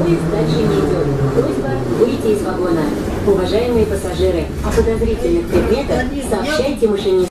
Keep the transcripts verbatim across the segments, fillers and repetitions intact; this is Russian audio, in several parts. Поезд дальше не идет. Просьба выйти из вагона. Уважаемые пассажиры, о подозрительных предметах сообщайте машинисту.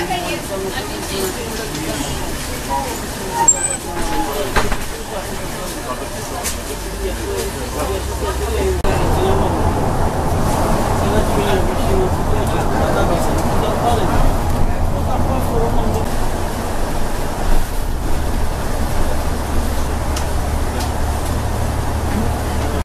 Thank you.